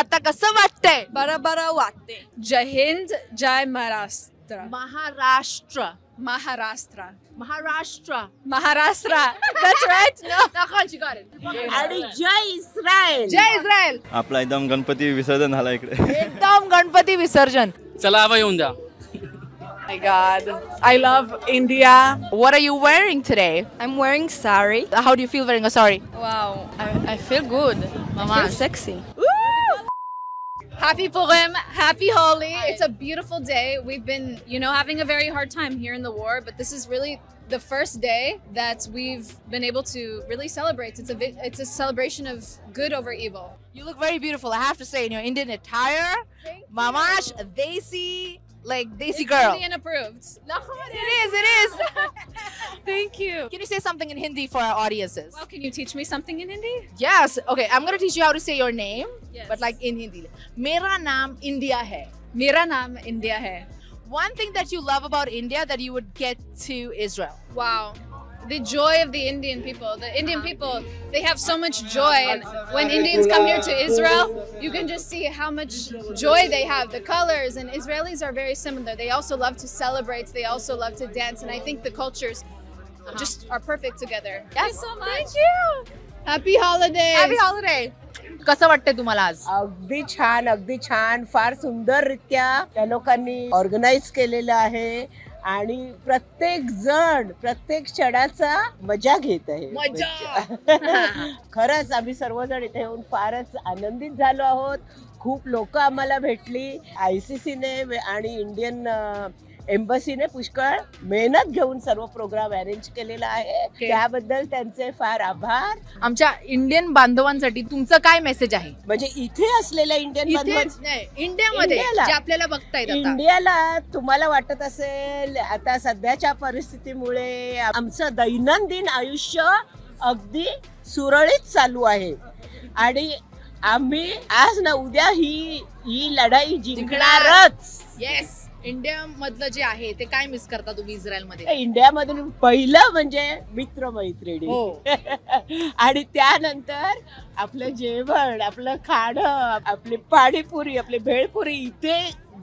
आता कसं वाटतंय? बरं बरं वाटते. जय हिंद, जय महाराष्ट्र. महाराष्ट्र, महाराष्ट्र, महाराष्ट्र, महाराष्ट्र. That's right. आणि जय इस्रायल, जय इस्रायल. आपला एकदम गणपती विसर्जन झाला इकडे, एकदम गणपती विसर्जन. चला हवा येऊन जा. My God, I love India. What are you wearing today? I'm wearing sari. How do you feel wearing a sari? Wow, I feel good. Mama, I feel sexy. Woo! Happy Purim, happy Holi. It's a beautiful day. We've been, you know, having a very hard time here in the war, but this is really the first day that we've been able to really celebrate. It's a celebration of good over evil. You look very beautiful, I have to say, in your Indian attire. Mamash, desi. Like Desi girl. Indian approved. It is. Thank you. Can you say something in Hindi for our audiences? Well, can you teach me something in Hindi? Yes. Okay, I'm going to teach you how to say your name, yes, but like in Hindi. Mera naam India hai. Mera naam India hai. One thing that you love about India that you would get to Israel. Wow. The joy of the Indian people. The Indian people, they have so much joy, and when Indians come here to Israel, you can just see how much joy they have, the colors, and Israelis are very similar. They also love to celebrate, they also love to dance, and I think the cultures just are perfect together. Yes. Thank you so much. Thank you. Happy holidays. Happy holiday. कसं वाटतंय तुम्हाला आज? अगदी छान, अगदी छान. फार सुंदररित्या त्या लोकांनी ऑर्गनाइज केलेलं आहे आणि प्रत्येक जण प्रत्येक क्षणाचा मजा घेत आहे. मजा. खरंच आम्ही सर्वजण इथे येऊन फारच आनंदित झालो आहोत. खूप लोक आम्हाला भेटली. ICCने आणि इंडियन एम्बसीने पुष्कळ मेहनत घेऊन सर्व प्रोग्राम अरेंज केलेला आहे. त्याबद्दल त्यांचे फार आभार. आमच्या इंडियन बांधवांसाठी तुमचं काय मेसेज आहे? म्हणजे इथे असलेल्या इंडियन बांधव नाही, इंडियामध्ये जे आपल्याला बघताय इंडियाला, तुम्हाला वाटत असेल आता सध्याच्या परिस्थितीमुळे आमचं दैनंदिन आयुष्य अगदी सुरळीत चालू आहे आणि आम्ही आज ना उद्या ही लढाई जिंकणारच. येस. इंडिया मधलं जे आहे ते काय मिस करता तुम्ही इस्रायल मध्ये? इंडिया मधून पहिलं म्हणजे मित्र मैत्रिणी, आणि त्यानंतर आपलं जेवण, आपलं खाणं, आपली पाणीपुरी, आपली भेळपुरी. इथे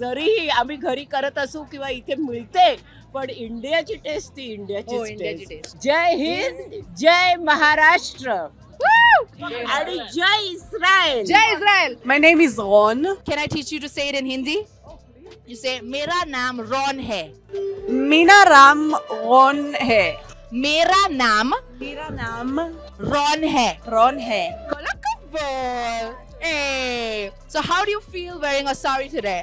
जरी आम्ही घरी करत असू किंवा इथे मिळते, पण इंडियाची टेस्ट ती इंडियाची टेस्ट. जय हिंद, जय महाराष्ट्र. आणि जय इस्रायल, जय Israel. My name is Ron. Can I teach you to say it in Hindi? You say मेरा नाम रॉन है. मेरा नाम रॉन है. मेरा नाम, मेरा नाम रॉन है. रॉन है. Hey. So how do you feel wearing a sari today?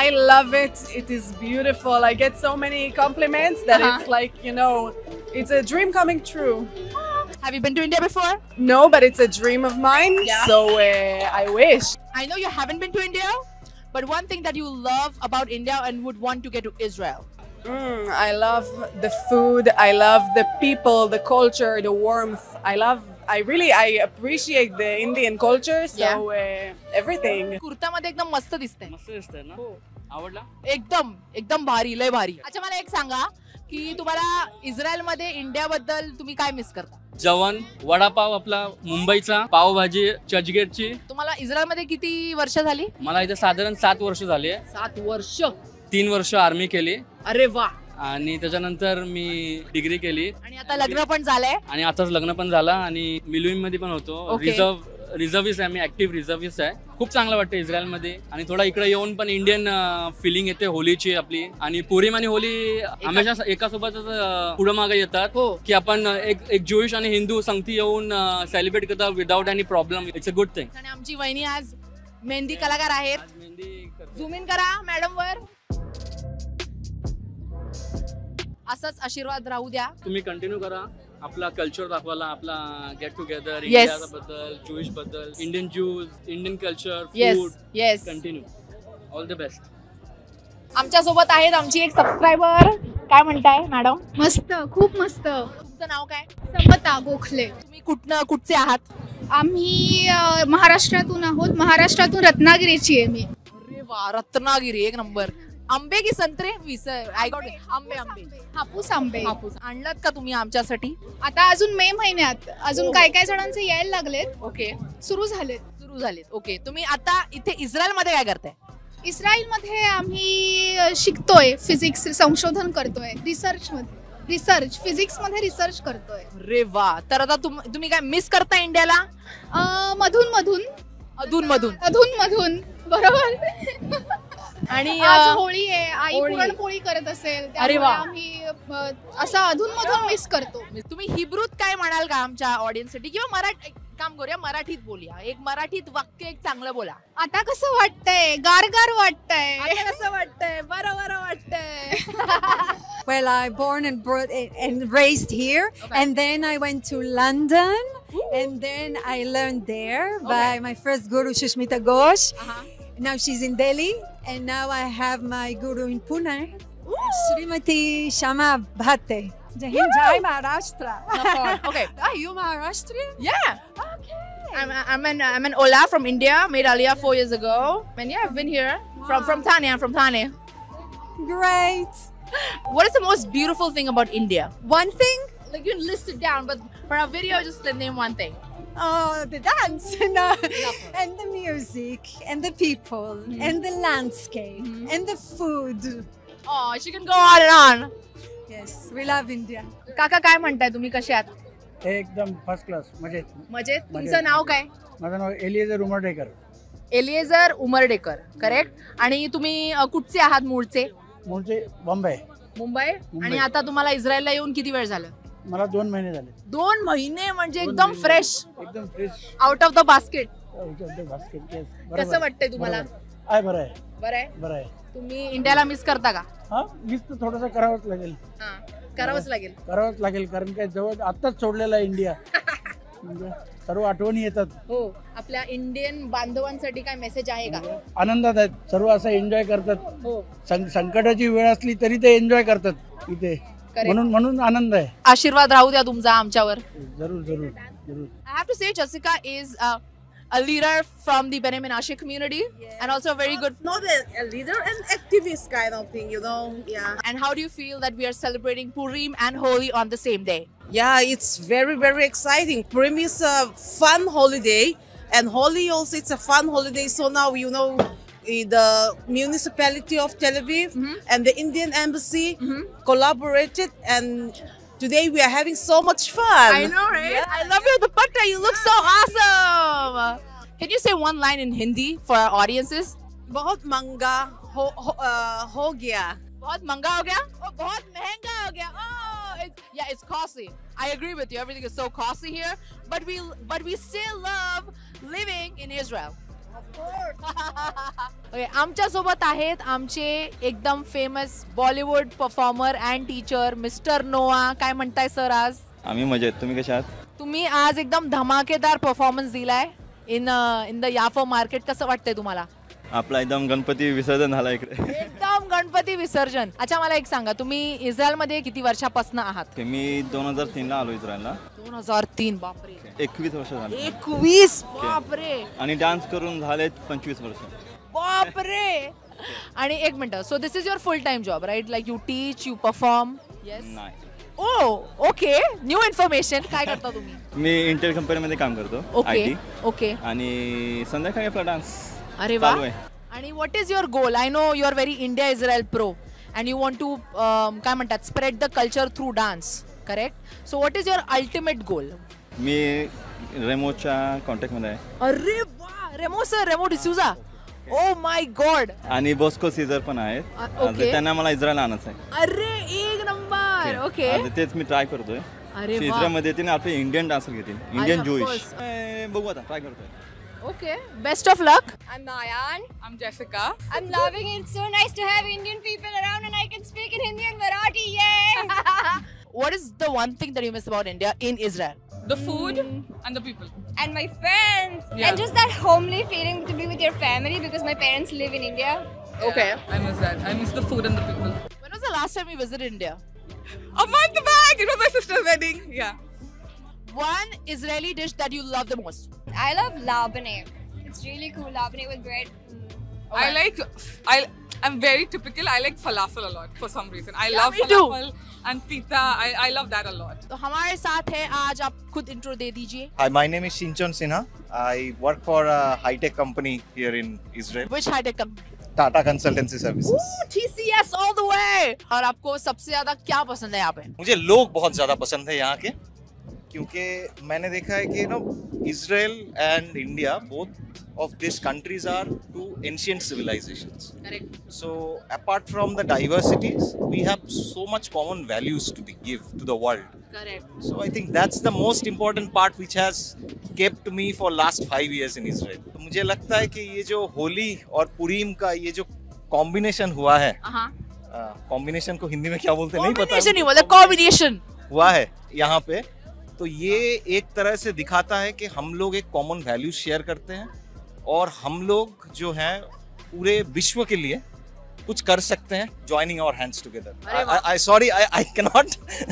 I love it. It is beautiful. I get so many compliments that it's like, you know, it's a dream coming true. Have you been to India before? No, but it's a dream of mine. Yeah. So I wish. I know you haven't been to India. But one thing that you love about India and would want to get to Israel? I love the food, I love the people, the culture, the warmth. I appreciate the Indian culture, so everything. Kurta मध्ये एकदम मस्त दिसते. मस्त दिसते ना? हो. आवडला? एकदम भारी, लय भारी. अच्छा मला एक सांगा की तुम्हाला इस्रायल मध्ये इंडिया बद्दल तुम्ही काय मिस करता? जेवण, वडापाव आपला मुंबईचा, पावभाजी चर्चगेटची. तुम्हाला इस्रायल मध्ये किती वर्ष झाली? मला इथे साधारण 7 वर्ष झाली. 7 वर्ष? 3 वर्ष आर्मी केली. अरे वा. आणि त्याच्यानंतर मी डिग्री केली आणि आता लग्न पण झालंय. आणि आताच लग्न पण झालं आणि मिलुईम मध्ये पण होतो. रिझर्व्हिस्ट आहे मी, ऍक्टिव्ह रिझर्व्हिस्ट आहे. खूप चांगलं वाटतं इस्रायल मध्ये आणि थोडा इकडे येऊन पण इंडियन फिलिंग येते होलीची आपली. आणि पुरीम आणि होली हमेशा एकासोबतच पुढे मागे येतात की आपण एक ज्यूइश आणि हिंदू संगती येऊन सेलिब्रेट करतात without any problem. It's a good thing. आणि आमची वहिनी आज मेहंदी कलाकार आहेत. झूम इन करा मॅडम वर. असाच आशीर्वाद राहू द्या. तुम्ही कंटिन्यू करा आपला कल्चर दाखवायला, आपला गेट टुगेदर इंडियाचा बद्दल, ज्यूइश बद्दल, Indian Jews, Indian culture, food. Continue. All the best. आमच्या सोबत आहेत आमची एक सबस्क्रायबर. काय म्हणताय मॅडम? मस्त, खूप मस्त. तुमचं नाव काय? समता गोखले. तुम्ही कुठचे आहात? आम्ही महाराष्ट्रातून आहोत. महाराष्ट्रातून रत्नागिरीची आहे मी. अरे वा, रत्नागिरी एक नंबर. आंबे की संत्रे? आय गॉट आंबे. आंबे हापूस. आंबे हापूस आणलात का तुम्ही आमच्यासाठी? आता अजून मे महिन्यात अजून काय काय जणांचे यायला लागलेत. ओके, सुरू झालेत. सुरू झालीस. ओके, तुम्ही आता इथे इस्रायलमध्ये काय करताय? इस्रायलमध्ये आम्ही शिकतोय, फिजिक्स संशोधन करतोय, रिसर्च फिजिक्समध्ये रिसर्च करतोय. अरे वा. तर आता तुम्ही काय मिस करता इंडियाला? अधून मधून बरोबर. आणि आज होळी आहे, आई पुरणपोळी करत असेल, त्यामुळे आम्ही असं अधून मधून मिस करतो. तुम्ही हिब्रूत काय म्हणाल का आमच्या ऑडियन्स साठी? किंवा मराठी काम करूया, मराठीत बोलूया. एक मराठीत वाक्य एक चांगलं बोला. आता कसं वाटतंय? गारगार वाटतंय. आता कसं वाटतंय? बरं बरं वाटतंय. Well, I born and raised here, okay. And then I went to London, ooh, and then I learned there, okay, by my first guru Sushmita Ghosh. Now she's in Delhi, and now I have my guru in Pune, ooh, Srimati Shama Bhatte. Jai Hind, Jai Maharashtra. Okay. Are you Maharashtrian? Yeah. Okay. I'm an Ola from India. Made Aliyah 4 years ago, and yeah, I've been here. Wow. from Thane. I'm from Thane. Great. What is the most beautiful thing about India? One thing? Like, you list it down, but for our video, just name one thing. Oh, the dance, no. And the music, and the people, mm-hmm, and the landscape, mm-hmm, and the food. Oh, she can go on and on. Yes, we love India. Kaka, काय म्हणताय तुम्ही? कसे आहात? एकदम first class, मजेत. मजेत. तुमचं नाव काय? माझं नाव Eliezer Umar Dekar. Eliezer Umar Dekar, correct. आणि तुम्ही कुठचे आहात मूळचे? मुंबई. आणि आता तुम्हाला इस्रायलला येऊन किती वेळ झालं? मला 2 महिने झाले. 2 महिने म्हणजे एकदम फ्रेश, एकदम fresh, out of the basket. कसं वाटतंय तुम्हाला? बरं आहे. तुम्ही इंडियाला मिस करता का? मिस तर थोडंसं करावंच लागेल, कारण काय जवळ आताच सोडलेला इंडिया. सर्व आठवणी येतात. हो, आपल्या इंडियन बांधवांसाठी काय मेसेज आहे का? आनंदात आहेत सर्व, असं एन्जॉय करतात. हो, संकटाची वेळ असली तरी ते एन्जॉय करतात इथे, म्हणून आनंद आहे. आशीर्वाद राहू द्या तुमचा आमच्यावर. जरूर. I have to say Jessica is a leader from the Benjamin Ashe community, yeah, and also a very good, a leader and activist kind of thing, you know. Yeah. And how do you feel that we are celebrating Purim and Holi on the same day? Yeah, it's very, very exciting. Purim is a fun holiday, and Holi also, it's a fun holiday. So now, you know, the municipality of Tel Aviv, mm-hmm, and the Indian embassy, mm-hmm, collaborated, and today we are having so much fun. I know, right? Yeah. I love you, Dupatta. You look so awesome. Can you say one line in Hindi for our audiences? बहुत महंगा हो गया. बहुत महंगा हो गया. बहुत महंगा हो गया. Oh, yeah, it's costly. I agree with you. Everything is so costly here, but we still love living in Israel. आमच्या सोबत आहेत आमचे एकदम famous Bollywood performer and teacher mister Noah. काय म्हणताय सर? आज आम्ही मजेत. तुम्ही कशा आहात? तुम्ही आज एकदम धमाकेदार परफॉर्मन्स दिलाय इन द याफो मार्केट. कसं वाटतंय तुम्हाला? आपला एकदम गणपती विसर्जन झाला इकडे. एकदम गणपती विसर्जन. अच्छा, मला एक सांगा, तुम्ही इस्रायल मध्ये किती वर्षापासून आहात? मी 2003 ला आलो इस्रायलला. 2003. बापरे, 21 वर्ष झाले. 21. बापरे. आणि डान्स करून झाले 25 वर्ष. बापरे. आणि एक minute, so this is your full time job, right? Like you teach, you perform? Yes. Oh, okay, new information. काय करता तुम्ही? मी इंटेल कंपनीमध्ये काम करतो. ओके. आणि संध्याकाळी आपला डान्स. अरे वा. आणि what is your goal? I know you are very India Israel pro and you want to काय म्हणतात, spread the culture through dance, correct? So what is your ultimate goal? मी रेमोच्या कॉन्टॅक्ट मध्ये आहे. अरे वा. Remo sir, Remo D'Souza. Oh my God. आणि बॉस्को सीझर पण आहेत, त्यांना मला इस्रायल आणायचं आहे. अरे एक नंबर. ओके, तेच मी ट्राय करतोय. इस्रायल मध्ये येतील आपले इंडियन डान्सर घेतील, इंडियन ज्यूइश. बघू आता, ट्राय करतोय. Okay, best of luck. I'm Nayan. I'm Jessica. I'm loving it. It's so nice to have Indian people around, and I can speak in Hindi and Marathi. Yay! What is the one thing that you miss about India in Israel? The food and the people. And my friends. Yeah. And just that homely feeling to be with your family, because my parents live in India. Yeah, okay. I miss that. I miss the food and the people. When was the last time you visited India? A month back. It was my sister's wedding. Yeah. One Israeli dish that you love the most? I love labneh. It's really cool, labneh with bread. I like, I'm very typical. I like falafel a lot for some reason. I love falafel and pita. I love that a lot. So हमारे साथ है आज, आप खुद intro दे दीजिए. Hi, my name is Shinchon Sinha. I work for a high-tech company here in Israel. Which high-tech company? Tata consultancy services, TCS all the way. और आपको सबसे ज्यादा क्या पसंद है यहाँ पे? मुझे लोग बहुत ज्यादा पसंद है यहाँ के, क्योंकि मैंने देखा है कि Israel and India, both of these countries are two ancient civilizations. Correct. So apart from the diversities, we have so much common values to give to the world. Correct. So I think that's the most important part which has kept me for last 5 years in Israel. तो मुझे लगता है कि ये जो होली और पुरीम का ये जो कॉम्बिनेशन हुआ है, कॉम्बिनेशन को हिंदी में क्या बोलते हैं नहीं पता, कॉम्बिनेशन हुआ है यहाँ पे, तो ये एक तरह से दिखाता है कि हम लोग एक कॉमन वैल्यू शेयर करते हैं और हम लोग जो हैं पूरे विश्व के लिए कुछ कर सकते हैं, joining our hands together. I cannot.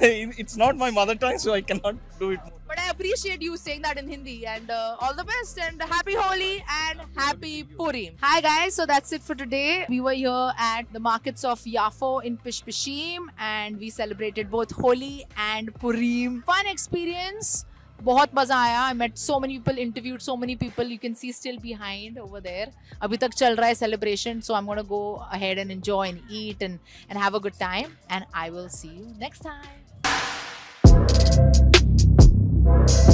It's not my mother tongue, so I cannot do it. But I appreciate you saying that in Hindi, and all the best, and happy Holi and happy Purim. Hi guys, so that's it for today. We were here at the markets of Yafo in Pishpeshim, and we celebrated both Holi and Purim. Fun experience. बहुत मजा आया. I met so many people, interviewed so many people. You can see still behind over there. अभी तक चल रहा है celebration, so I'm gonna go ahead and enjoy and eat and have a good time. And I will see you next time.